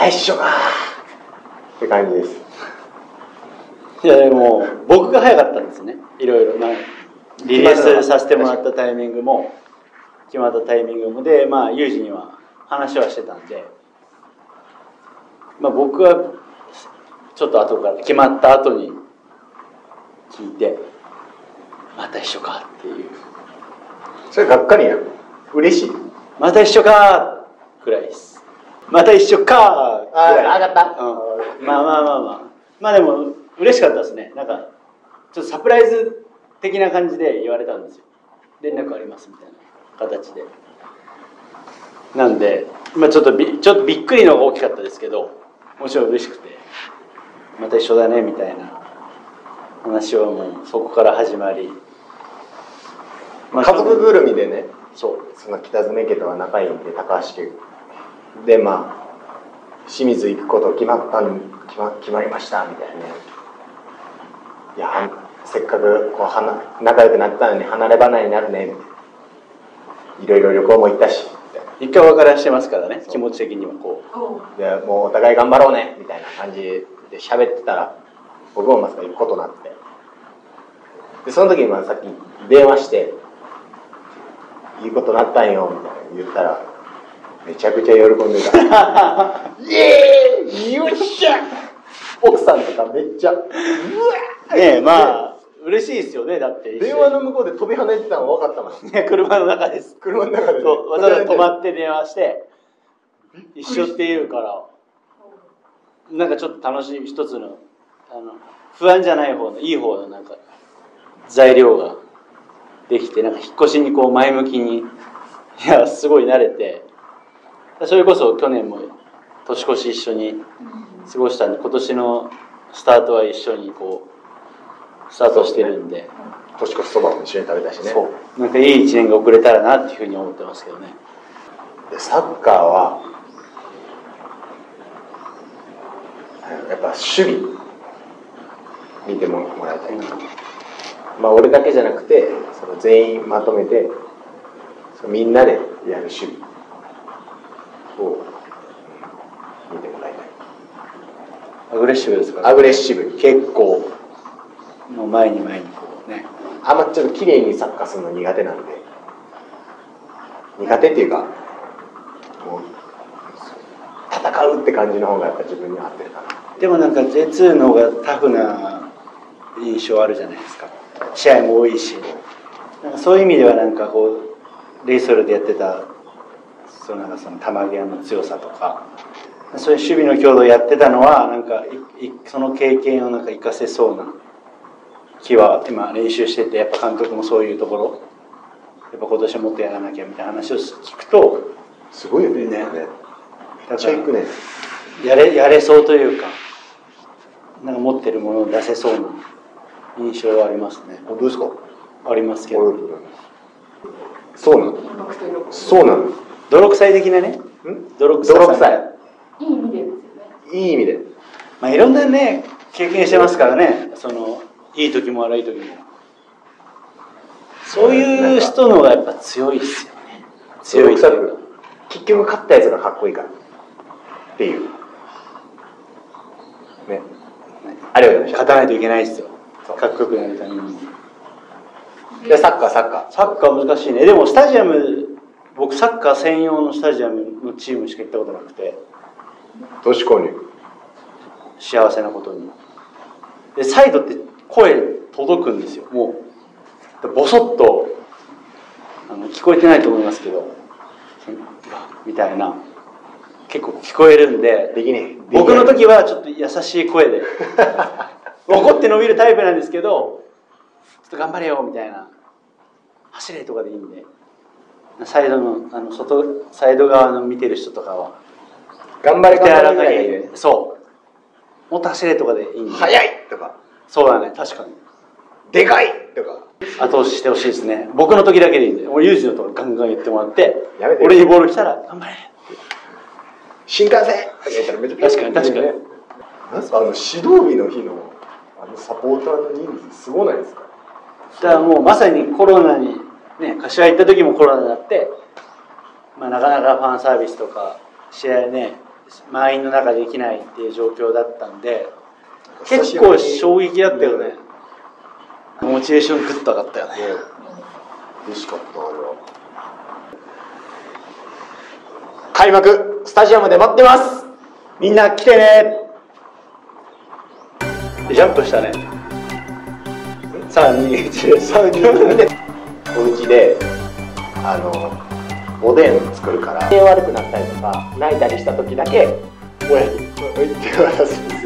大師匠がって感じです。いやでも僕が早かったんですね。いろいろなリリースさせてもらったタイミングも決まったタイミングもで、まあユージには話はしてたんで、まあ、僕はちょっと後から決まった後に聞いてまた一緒かっていう、それがっかりやん。嬉しい。また一緒かーくらいです。また一緒かーくらい。ああ上がった、うん、まあまあまあまあまあでも嬉しかったですね。なんかちょっとサプライズ的な感じで言われたんですよ。連絡ありますみたいな形で。なんで、まあ、ちょっとびっくりのが大きかったですけど、もちろん嬉しくてまた一緒だねみたいな話はもうそこから始まり、まあ、家族ぐるみでね。その北爪家とは仲いいんで、高橋家でまあ清水行くこと決まりましたみたいなね。いやせっかくこう仲良くなったのに離れ離れになるねみたいな。いろいろ旅行も行ったし一回別れしてますからね。気持ち的にはこうでもうお互い頑張ろうねみたいな感じで喋ってたら、僕もまさか行くことになって、でその時にさっき電話して「言うことになったんよ」みたいな言ったらめちゃくちゃ喜んでたイエーイよっしゃ奥さんとかめっちゃうわっねえ、まあ嬉しいですよね。だって電話の向こうで飛び跳ねてたの分かったもんね。車の中です。車の中で、ね、わざわざ止まって電話して一緒っていうから、なんかちょっと楽しい一つの不安じゃない方のいい方のなんか材料ができて、なんか引っ越しにこう前向きにいやすごい慣れて、それこそ去年も年越し一緒に過ごしたんで、今年のスタートは一緒にこうスタートしてるんで、年越しそばも一緒に食べたしね。そうなんかいい1年が遅れたらなっていうふうに思ってますけどね。でサッカーはやっぱ守備見てもらいたい、うん、まあ俺だけじゃなくてその全員まとめてみんなでやる守備を見てもらいたい。アグレッシブですか、ね、アグレッシブ結構もう前にこうね、あんまちょっと綺麗にサッカーするの苦手なんで、苦手っていうかもう戦うって感じの方がやっぱ自分に合ってるかな。でもなんか J2 の方がタフな印象あるじゃないですか。試合も多いし、なんかそういう意味ではなんかこうレイソルでやってたそのなんかその球際の強さとかそういう守備の強度をやってたのはなんかその経験をなんか生かせそうな気は今練習してて、やっぱ監督もそういうところやっぱ今年もっとやらなきゃみたいな話を聞くとすごいよね。めっちゃいくね。やれそうというか、なんか持ってるものを出せそうな印象はありますね。どうですか？ありますけど。そうなの。そうなの。泥臭い的なね。泥臭い。いい意味でですよね。いい意味で。まあいろんなね経験してますからね。そのいい時も悪い時もそういう人の方がやっぱ強いですよね。強いっていうか結局勝ったやつがかっこいいからっていうね。あれは勝たないといけないですよ、かっこよくなるために。でサッカー難しいね。でもスタジアム、僕サッカー専用のスタジアムのチームしか行ったことなくて、確かに幸せなことにでサイドって声届くんですよ。もうボソッと聞こえてないと思いますけどみたいな結構聞こえるんで、できねえ。僕の時はちょっと優しい声で怒って伸びるタイプなんですけど、ちょっと頑張れよみたいな、走れとかでいいんで、サイドの外サイド側の見てる人とかは頑張れ頑張れ、そうもっと走れとかでいいんで、速いとか。そうだね、確かにでかいとか後押ししてほしいですね。僕の時だけでいいんで、俺ユージのところガンガン言ってもらって、やめて俺にボール来たら頑張れ新幹線って言ったらめっちゃピンとくるね。指導日の日のサポーターの人数すごないですか？だからもうまさにコロナにね、柏行った時もコロナになって、まあ、なかなかファンサービスとか試合ね満員の中できないっていう状況だったんで、結構衝撃だったよね。モチベーショングッと上がったよね。嬉しかった。あれは開幕スタジアムで待ってます。みんな来てね。ジャンプしたね。321でおうちでおでん作るから、悪くなったりとか泣いたりした時だけ親に「おい」って言われます。